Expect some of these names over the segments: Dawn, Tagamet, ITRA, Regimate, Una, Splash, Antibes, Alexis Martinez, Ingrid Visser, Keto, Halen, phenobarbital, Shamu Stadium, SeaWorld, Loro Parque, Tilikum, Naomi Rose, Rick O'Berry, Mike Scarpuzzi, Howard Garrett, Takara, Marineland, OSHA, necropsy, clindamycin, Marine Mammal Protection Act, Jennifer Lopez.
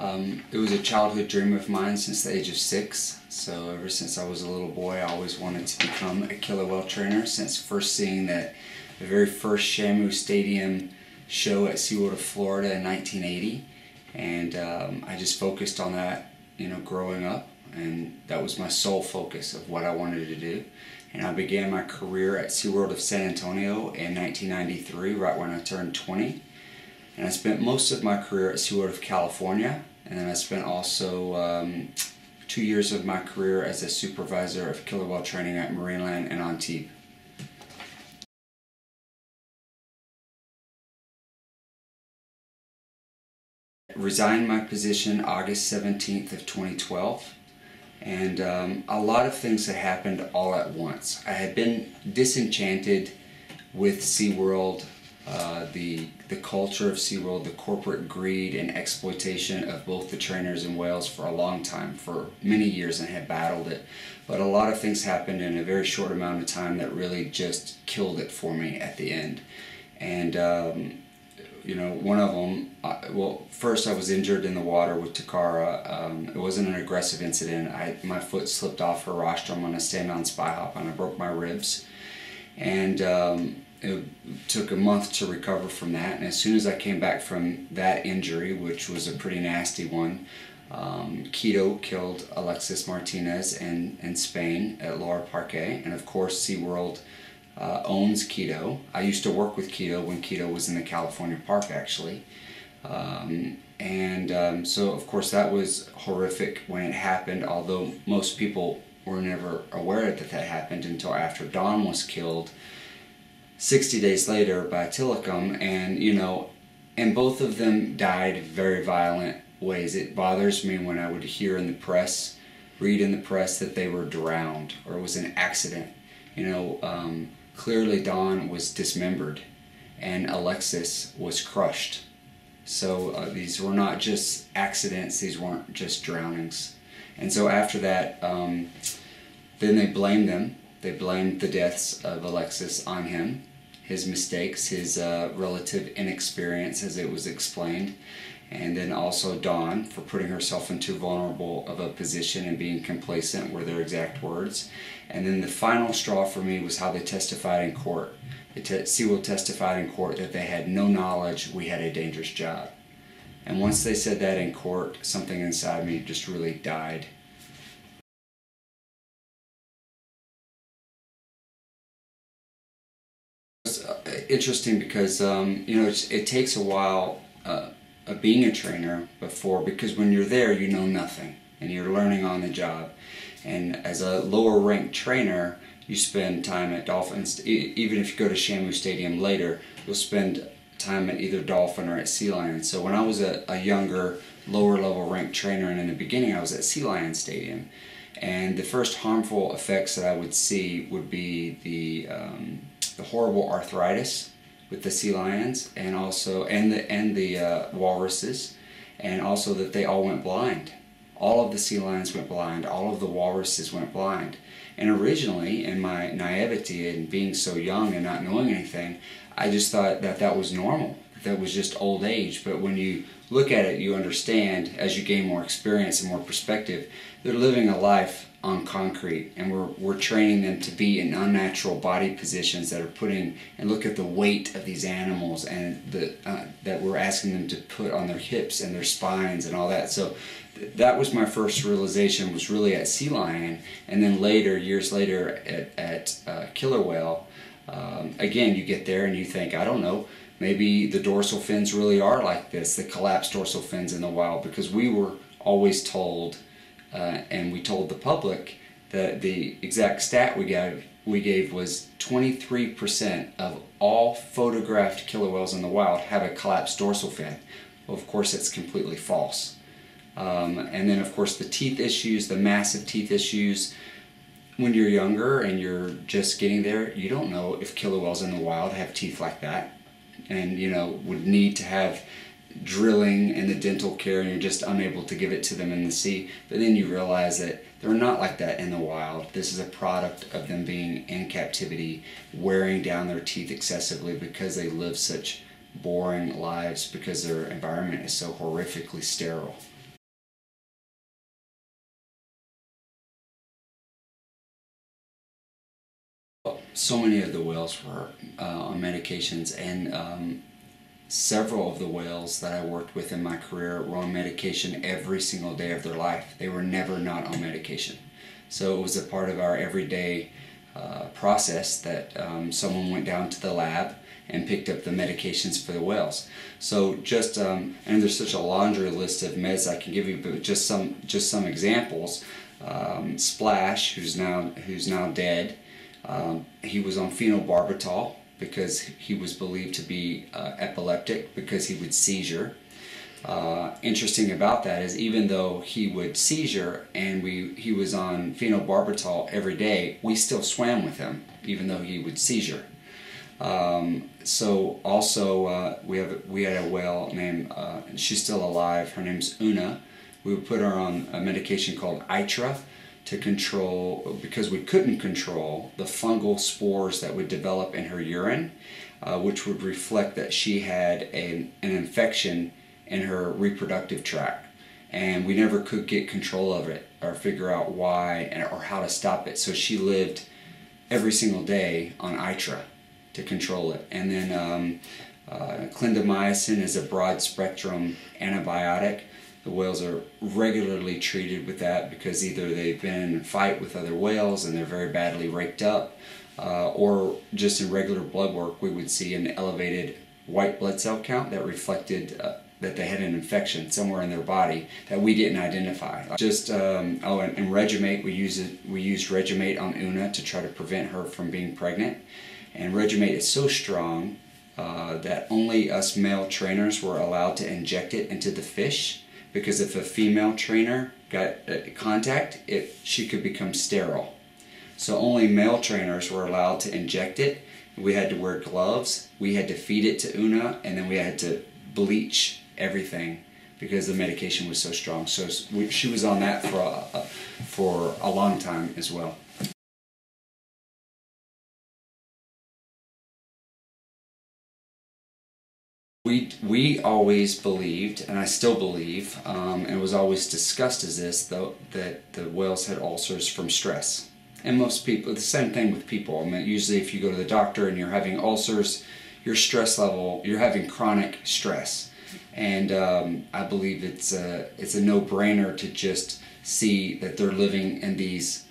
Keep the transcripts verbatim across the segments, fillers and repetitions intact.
Um, it was a childhood dream of mine since the age of six. So ever since I was a little boy, I always wanted to become a killer whale trainer, since first seeing that the very first Shamu Stadium show at SeaWorld of Florida in nineteen eighty. And um, I just focused on that, you know, growing up. And that was my sole focus of what I wanted to do. And I began my career at SeaWorld of San Antonio in nineteen ninety-three, right when I turned twenty. And I spent most of my career at SeaWorld of California. And then I spent also um, two years of my career as a supervisor of killer whale training at Marineland and Antibes. Resigned my position August seventeenth of twenty twelve. And um, a lot of things had happened all at once. I had been disenchanted with SeaWorld, uh, the, the culture of SeaWorld, the corporate greed and exploitation of both the trainers and whales for a long time, for many years, and had battled it. But a lot of things happened in a very short amount of time that really just killed it for me at the end. And, um, you know, one of them, I, well, first I was injured in the water with Takara. Um, it wasn't an aggressive incident. I, my foot slipped off her rostrum on a stand-on spy hop, and I broke my ribs. And um, it took a month to recover from that. And as soon as I came back from that injury, which was a pretty nasty one, um, Keto killed Alexis Martinez in, in Spain at Loro Parque. And of course, SeaWorld Uh, owns Keto. I used to work with Keto when Keto was in the California park, actually. Um, and um, so, of course, that was horrific when it happened, although most people were never aware that that happened until after Dawn was killed sixty days later by Tilikum. And, you know, and both of them died in very violent ways. It bothers me when I would hear in the press, read in the press, that they were drowned or it was an accident. You know, um, clearly Dawn was dismembered and Alexis was crushed. So uh, these were not just accidents, these weren't just drownings. And so after that, um, then they blamed them. They blamed the deaths of Alexis on him, his mistakes, his uh, relative inexperience, as it was explained. And then also Dawn for putting herself in too vulnerable of a position and being complacent were their exact words. And then the final straw for me was how they testified in court. The te SeaWorld testified in court that they had no knowledge we had a dangerous job. And once they said that in court, something inside me just really died. It's interesting because, um, you know, it, it takes a while uh, of being a trainer before, because when you're there you know nothing and you're learning on the job, and as a lower ranked trainer you spend time at Dolphins. Even if you go to Shamu Stadium later, you'll spend time at either Dolphin or at Sea Lion. So when I was a, a younger, lower level ranked trainer, and in the beginning I was at Sea Lion Stadium, and the first harmful effects that I would see would be the, um, the horrible arthritis with the sea lions, and also and the and the uh, walruses, and also that they all went blind. All of the sea lions went blind. All of the walruses went blind. And originally, in my naivety and being so young and not knowing anything, I just thought that that was normal. That was just old age. But when you look at it, you understand as you gain more experience and more perspective. They're living a life on concrete, and we're, we're training them to be in unnatural body positions that are putting, and look at the weight of these animals and the uh, that we're asking them to put on their hips and their spines and all that. So th that was my first realization, was really at Sea Lion, and then later, years later, at, at uh, Killer Whale. Um, again, you get there and you think, I don't know, maybe the dorsal fins really are like this, the collapsed dorsal fins in the wild, because we were always told, Uh, and we told the public that the exact stat we gave, we gave was twenty-three percent of all photographed killer whales in the wild have a collapsed dorsal fin. Well, of course, it's completely false. Um, and then, of course, the teeth issues, the massive teeth issues. When you're younger and you're just getting there, you don't know if killer whales in the wild have teeth like that, and, you know, would need to have drilling and the dental care, and you're just unable to give it to them in the sea. But then you realize that they're not like that in the wild. This is a product of them being in captivity, wearing down their teeth excessively because they live such boring lives, because their environment is so horrifically sterile. so many of the whales were uh, on medications, and um, several of the whales that I worked with in my career were on medication every single day of their life. They were never not on medication. So it was a part of our everyday uh, process that um, someone went down to the lab and picked up the medications for the whales. So just, um, and there's such a laundry list of meds I can give you, but just some, just some examples. Um, Splash, who's now, who's now dead, um, he was on phenobarbital because he was believed to be uh, epileptic because he would seizure. Uh, interesting about that is even though he would seizure and we he was on phenobarbital every day, we still swam with him even though he would seizure. Um, so also uh, we have we had a whale named uh, she's still alive. Her name's Una. We would put her on a medication called I T R A to control, because we couldn't control the fungal spores that would develop in her urine, uh, which would reflect that she had a, an infection in her reproductive tract, and we never could get control of it or figure out why or how to stop it. So she lived every single day on I T R A to control it. And then um, uh, clindamycin is a broad spectrum antibiotic. The whales are regularly treated with that because either they've been in a fight with other whales and they're very badly raked up, uh, or just in regular blood work we would see an elevated white blood cell count that reflected uh, that they had an infection somewhere in their body that we didn't identify. Just um, oh, and, and Regimate, we use it. We used Regimate on Una to try to prevent her from being pregnant. And Regimate is so strong uh, that only us male trainers were allowed to inject it into the fish, because if a female trainer got contact, it she could become sterile. So only male trainers were allowed to inject it. We had to wear gloves. We had to feed it to Una, and then we had to bleach everything because the medication was so strong. So we, she was on that for a, for a long time as well. We, we always believed, and I still believe, um, and it was always discussed as this, though, that the whales had ulcers from stress. And most people, the same thing with people. I mean, usually if you go to the doctor and you're having ulcers, your stress level, you're having chronic stress. And um, I believe it's a, it's a no-brainer to just see that they're living in these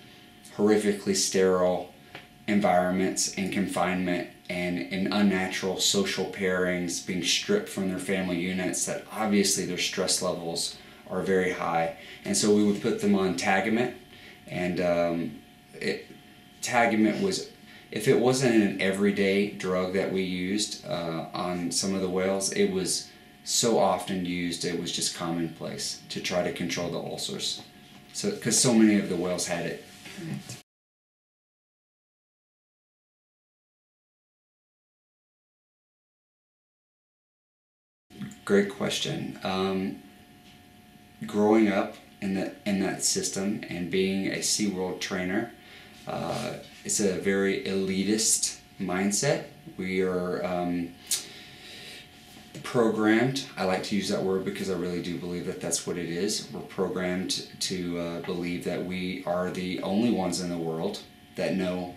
horrifically sterile environments and confinement, and in unnatural social pairings, being stripped from their family units, that obviously their stress levels are very high. And so we would put them on Tagamet, and um, it, Tagamet was, if it wasn't an everyday drug that we used uh, on some of the whales, it was so often used it was just commonplace to try to control the ulcers. So, because so many of the whales had it. Great question. Um, growing up in the in that system and being a SeaWorld trainer, uh, it's a very elitist mindset. We are um, programmed. I like to use that word because I really do believe that that's what it is. We're programmed to uh, believe that we are the only ones in the world that know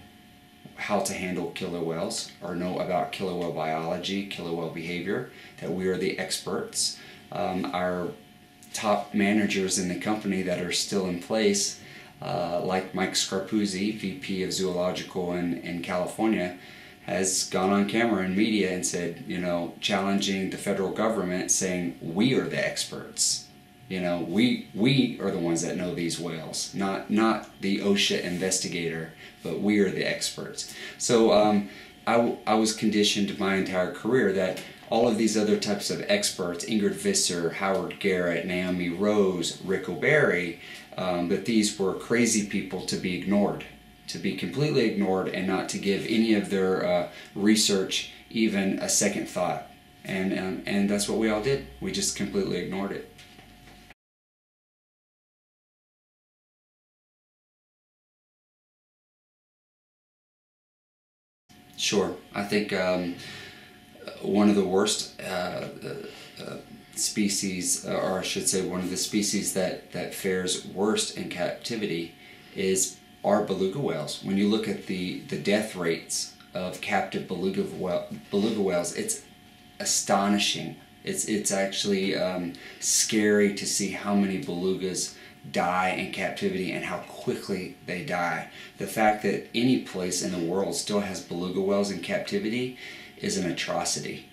how to handle killer whales, or know about killer whale biology, killer whale behavior, that we are the experts. Um, our top managers in the company that are still in place, uh, like Mike Scarpuzzi, V P of Zoological in, in California, has gone on camera in media and said, you know, challenging the federal government, saying, we are the experts. You know, we we are the ones that know these whales, not not the OSHA investigator, but we are the experts. So um, I, w I was conditioned my entire career that all of these other types of experts, Ingrid Visser, Howard Garrett, Naomi Rose, Rick O'Berry, um, that these were crazy people to be ignored, to be completely ignored, and not to give any of their uh, research even a second thought. And, um, and that's what we all did. We just completely ignored it. Sure. I think um, one of the worst uh, uh, species, or I should say one of the species that, that fares worst in captivity is are beluga whales. When you look at the, the death rates of captive beluga, whale, beluga whales, it's astonishing. It's, it's actually um, scary to see how many belugas die in captivity and how quickly they die. The fact that any place in the world still has beluga whales in captivity is an atrocity.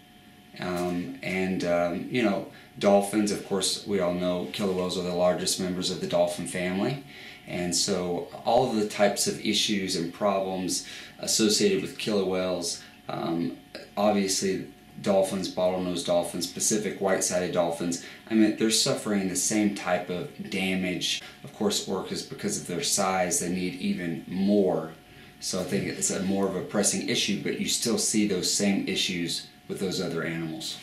Um, and, um, you know, dolphins, of course, we all know killer whales are the largest members of the dolphin family. And so all of the types of issues and problems associated with killer whales, um, obviously dolphins, bottlenose dolphins, Pacific white-sided dolphins, I mean, they're suffering the same type of damage. Of course, orcas, because of their size, they need even more. So I think it's a more of a pressing issue, but you still see those same issues with those other animals.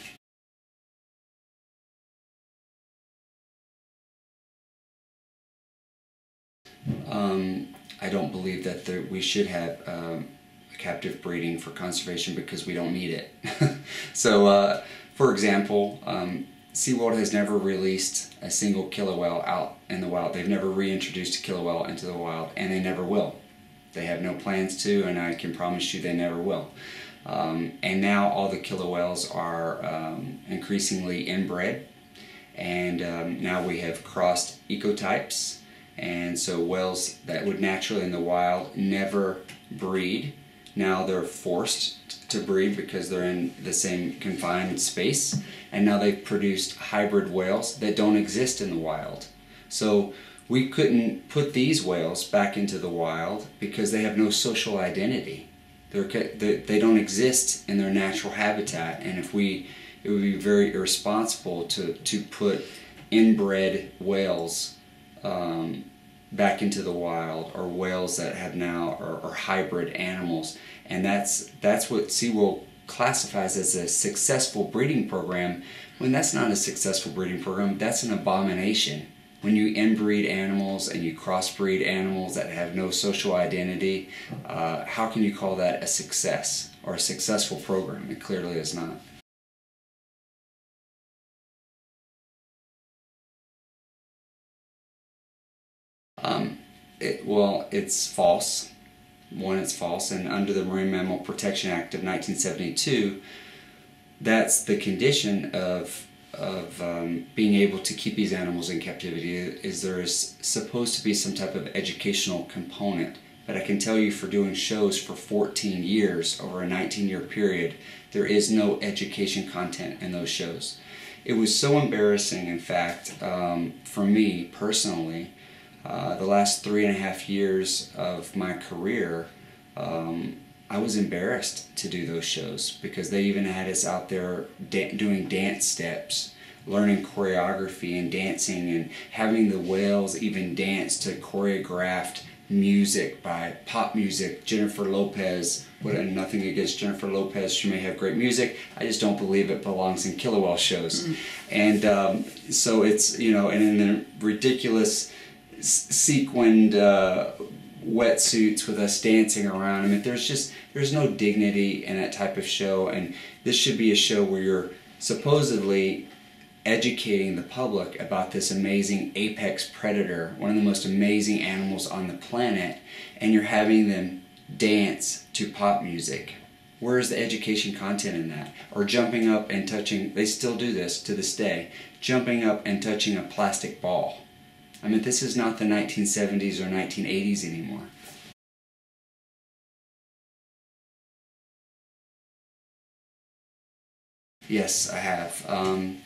Um, I don't believe that there, we should have um, captive breeding for conservation because we don't need it. So, uh, for example, um, SeaWorld has never released a single killer whale out in the wild. They've never reintroduced a killer whale into the wild, and they never will. They have no plans to, and I can promise you they never will. Um, and now all the killer whales are um, increasingly inbred, and um, now we have crossed ecotypes, and so whales that would naturally in the wild never breed. Now they're forced to breed because they're in the same confined space, and now they've produced hybrid whales that don't exist in the wild. So we couldn't put these whales back into the wild because they have no social identity. They're, they don't exist in their natural habitat, and if we, it would be very irresponsible to, to put inbred whales um, back into the wild, or whales that have now are, are hybrid animals. And that's, that's what SeaWorld classifies as a successful breeding program, when that's not a successful breeding program. That's an abomination. When you inbreed animals and you crossbreed animals that have no social identity, uh, how can you call that a success or a successful program? It clearly is not. Um, it, well, it's false. One, it's false, and under the Marine Mammal Protection Act of nineteen seventy-two, that's the condition of of um, being able to keep these animals in captivity, is there is supposed to be some type of educational component. But I can tell you, for doing shows for fourteen years over a nineteen year period, there is no education content in those shows. It was so embarrassing, in fact, um, for me personally, uh, the last three and a half years of my career, um, I was embarrassed to do those shows because they even had us out there da doing dance steps, learning choreography and dancing, and having the whales even dance to choreographed music by pop music. Jennifer Lopez, what, nothing against Jennifer Lopez, she may have great music, I just don't believe it belongs in killer whale shows. Mm-hmm. And um, so it's, you know, and in the ridiculous sequined uh, wetsuits with us dancing around. I mean, there's just, there's no dignity in that type of show, and this should be a show where you're supposedly educating the public about this amazing apex predator, one of the most amazing animals on the planet, and you're having them dance to pop music. Where's the education content in that? Or jumping up and touching, they still do this to this day, jumping up and touching a plastic ball. I mean, this is not the nineteen seventies or nineteen eighties anymore. Yes, I have. Um,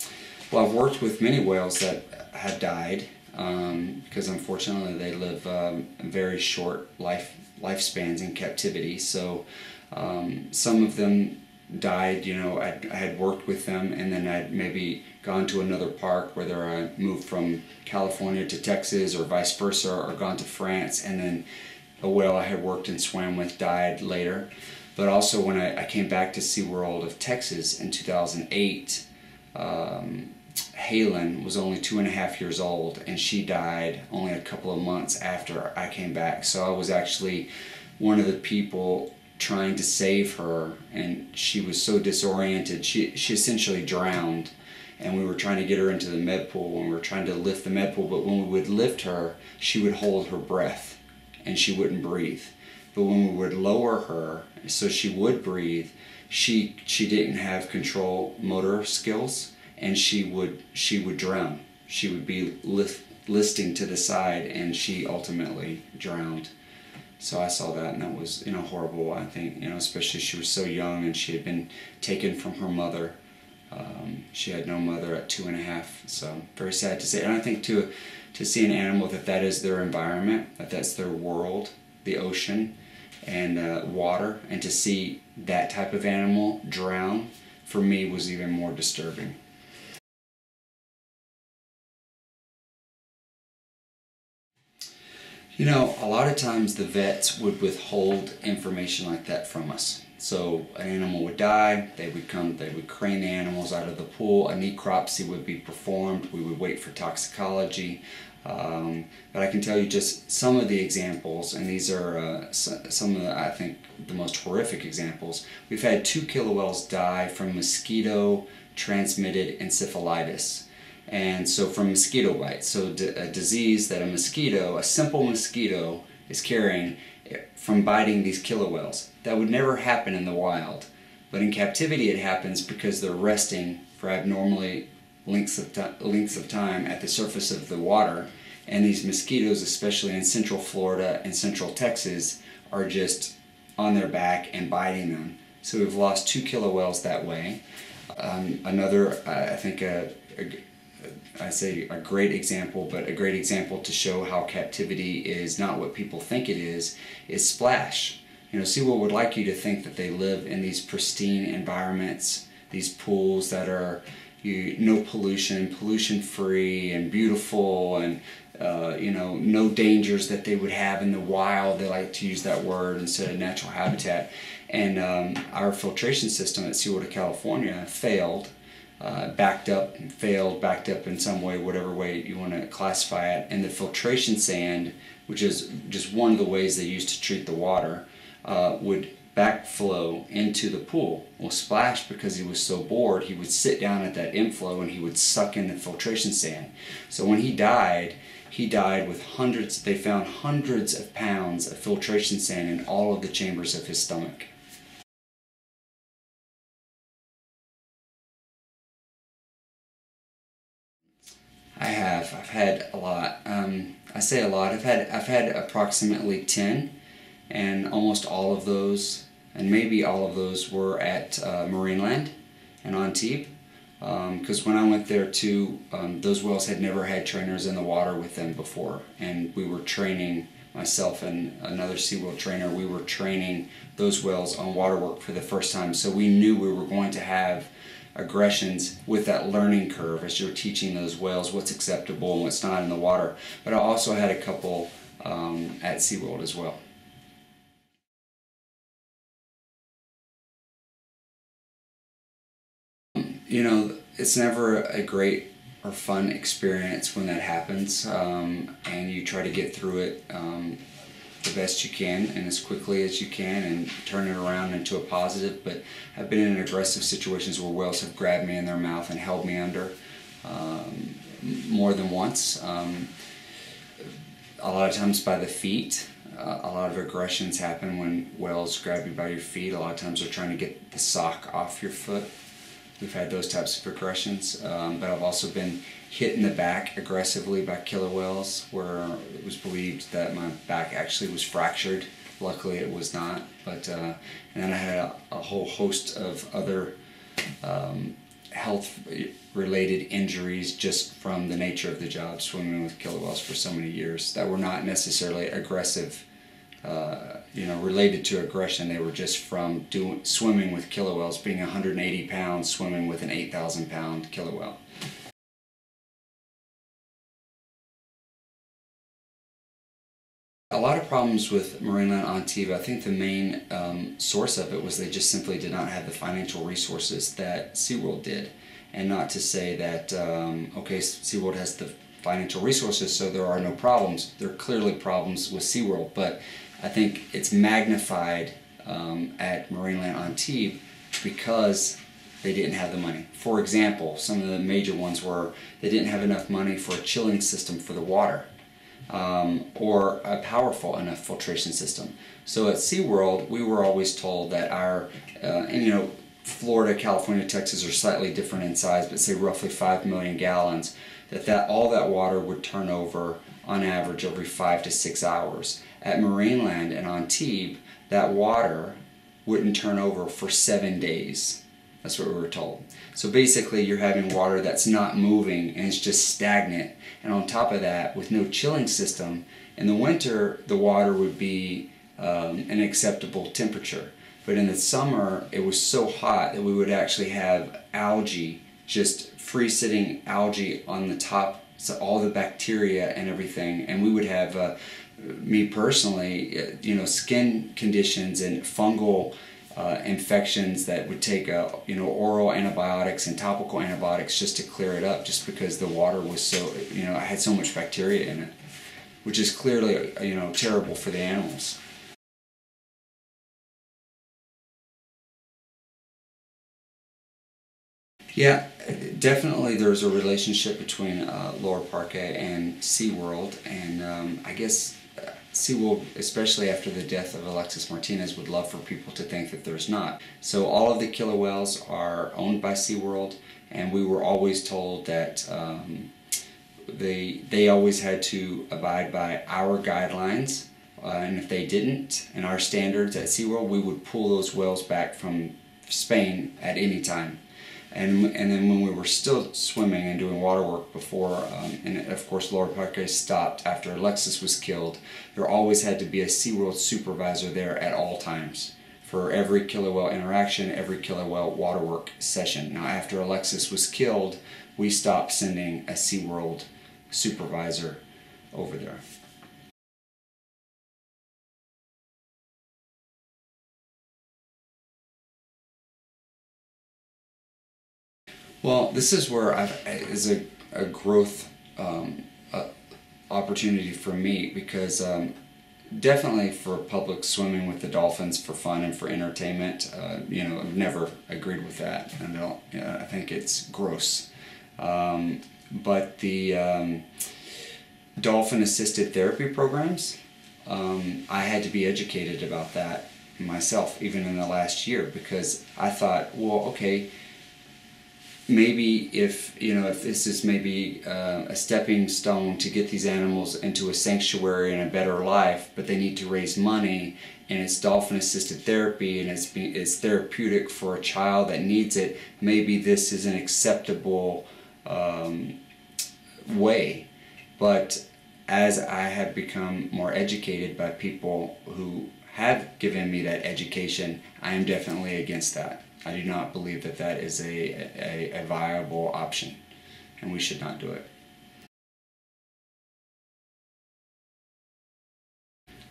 well, I've worked with many whales that have died um, because, unfortunately, they live um, very short life lifespans in captivity. So um, some of them died, you know, I, I had worked with them, and then I'd maybe gone to another park, whether I moved from California to Texas or vice versa, or gone to France, and then a whale I had worked and swam with died later. But also when I, I came back to SeaWorld of Texas in two thousand eight, um, Halen was only two and a half years old, and she died only a couple of months after I came back. So I was actually one of the people trying to save her, and she was so disoriented. She, she essentially drowned, and we were trying to get her into the med pool, and we were trying to lift the med pool, but when we would lift her, she would hold her breath. and she wouldn't breathe. But when we would lower her so she would breathe, she she didn't have control motor skills, and she would she would drown. She would be lift, listing to the side, and she ultimately drowned. So I saw that, and that was, you know, horrible. I think, you know, especially she was so young, and she had been taken from her mother. Um, she had no mother at two and a half, so very sad to see. And I think to to see an animal that that is their environment, that that's their world, the ocean and uh, water, and to see that type of animal drown, for me, was even more disturbing. You know, a lot of times the vets would withhold information like that from us. So an animal would die, they would come, they would crane the animals out of the pool, a necropsy would be performed, we would wait for toxicology. Um, but I can tell you just some of the examples, and these are uh, some of the, I think, the most horrific examples. We've had two killer whales die from mosquito-transmitted encephalitis. And so from mosquito bites, so d a disease that a mosquito, a simple mosquito, is carrying from biting these killer whales. That would never happen in the wild, but in captivity it happens because they're resting for abnormally lengths of, lengths of time at the surface of the water, and these mosquitoes, especially in central Florida and central Texas, are just on their back and biting them. So we've lost two killer whales that way. Um, another, uh, I think, a, a I say a great example, but a great example to show how captivity is not what people think it is, is Splash. You know, SeaWorld would like you to think that they live in these pristine environments, these pools that are you, no pollution, pollution-free and beautiful, and, uh, you know, no dangers that they would have in the wild. They like to use that word instead of natural habitat. And um, our filtration system at SeaWorld of California failed. Uh, backed up and failed, backed up in some way, whatever way you want to classify it, and the filtration sand, which is just one of the ways they used to treat the water, uh, would backflow into the pool. Well, Splash, because he was so bored, he would sit down at that inflow and he would suck in the filtration sand. So when he died, he died with hundreds, they found hundreds of pounds of filtration sand in all of the chambers of his stomach. I have. I've had a lot. Um, I say a lot. I've had I've had approximately ten, and almost all of those, and maybe all of those, were at uh, Marineland and Antibes, because um, when I went there too, um, those whales had never had trainers in the water with them before, and we were training, myself and another SeaWorld trainer, we were training those whales on waterwork for the first time, so we knew we were going to have aggressions with that learning curve as you're teaching those whales what's acceptable and what's not in the water. But I also had a couple um, at SeaWorld as well. You know, it's never a great or fun experience when that happens, um, and you try to get through it um, the best you can and as quickly as you can and turn it around into a positive. But I've been in aggressive situations where whales have grabbed me in their mouth and held me under um, more than once. Um, a lot of times by the feet. Uh, a lot of aggressions happen when whales grab you by your feet. A lot of times they're trying to get the sock off your foot. We've had those types of aggressions, um, but I've also been hit in the back aggressively by killer whales, where it was believed that my back actually was fractured. Luckily it was not, but uh, and then I had a, a whole host of other um, health related injuries just from the nature of the job, swimming with killer whales for so many years, that were not necessarily aggressive, Uh, you know, related to aggression. They were just from doing swimming with killer whales, being one hundred eighty pounds, swimming with an eight thousand pound killer whale. A lot of problems with Marineland Antibes. I think the main um, source of it was they just simply did not have the financial resources that SeaWorld did. And not to say that, um, okay, SeaWorld has the financial resources, so there are no problems. There are clearly problems with SeaWorld, but I think it's magnified um, at Marineland Antibes because they didn't have the money. For example, some of the major ones were they didn't have enough money for a chilling system for the water. um, or a powerful enough filtration system. So at SeaWorld, we were always told that our, uh, and you know, Florida, California, Texas are slightly different in size, but say roughly five million gallons, that, that all that water would turn over on average every five to six hours. At Marineland and Antibes, that water wouldn't turn over for seven days. That's what we were told. So basically you're having water that's not moving and it's just stagnant. And on top of that, with no chilling system, in the winter the water would be um, an acceptable temperature. But in the summer, it was so hot that we would actually have algae, just free-sitting algae on the top, so all the bacteria and everything. And we would have, uh, me personally, you know, skin conditions and fungal uh, infections that would take, uh, you know, oral antibiotics and topical antibiotics just to clear it up, just because the water was so, you know, had so much bacteria in it, which is clearly, you know, terrible for the animals. Yeah, definitely there's a relationship between uh, Loro Parque and SeaWorld, and um, I guess SeaWorld, especially after the death of Alexis Martinez, would love for people to think that there's not. So all of the killer whales are owned by SeaWorld, and we were always told that um, they, they always had to abide by our guidelines, uh, and if they didn't, and our standards at SeaWorld, we would pull those whales back from Spain at any time. And, and then when we were still swimming and doing water work before, um, and of course Loro Parque stopped after Alexis was killed, there always had to be a SeaWorld supervisor there at all times for every killer whale interaction, every killer whale water work session. Now after Alexis was killed, we stopped sending a SeaWorld supervisor over there. Well, this is where I've, is a, a growth um, uh, opportunity for me, because um, definitely for public swimming with the dolphins for fun and for entertainment, uh, you know, I've never agreed with that, and I don't, you know, I think it's gross. Um, but the um, dolphin-assisted therapy programs, um, I had to be educated about that myself, even in the last year, because I thought, well, okay, maybe if, you know, if this is maybe uh, a stepping stone to get these animals into a sanctuary and a better life, but they need to raise money, and it's dolphin-assisted therapy, and it's, it's therapeutic for a child that needs it, maybe this is an acceptable um, way. But as I have become more educated by people who have given me that education, I am definitely against that. I do not believe that that is a, a, a viable option, and we should not do it.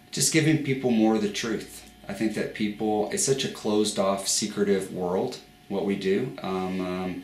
Just giving people more of the truth. I think that people, it's such a closed-off, secretive world, what we do. Um, um,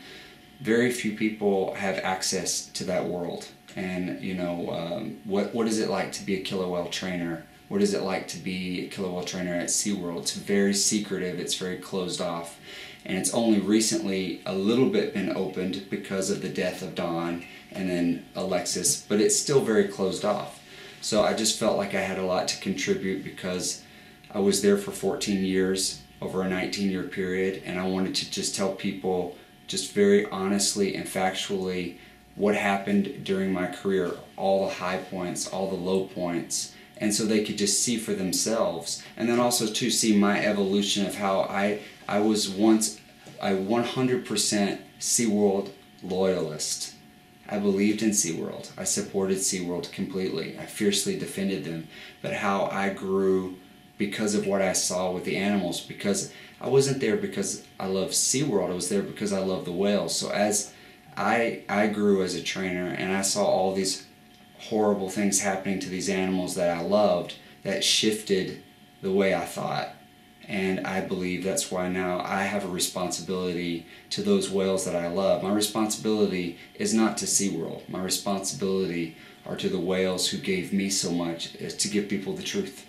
very few people have access to that world. And, you know, um, what, what is it like to be a killer whale trainer? What is it like to be a killer whale trainer at SeaWorld? It's very secretive, it's very closed off, and it's only recently a little bit been opened because of the death of Dawn and then Alexis, but it's still very closed off. So I just felt like I had a lot to contribute, because I was there for fourteen years over a nineteen year period, and I wanted to just tell people just very honestly and factually what happened during my career, all the high points, all the low points, and so they could just see for themselves, and then also to see my evolution of how I I was once a one hundred percent SeaWorld loyalist. I believed in SeaWorld. I supported SeaWorld completely. I fiercely defended them, but how I grew because of what I saw with the animals, because I wasn't there because I loved SeaWorld, I was there because I loved the whales. So as I, I grew as a trainer, and I saw all these horrible things happening to these animals that I loved, that shifted the way I thought. And I believe that's why now I have a responsibility to those whales that I love. My responsibility is not to SeaWorld. My responsibility are to the whales who gave me so much, is to give people the truth.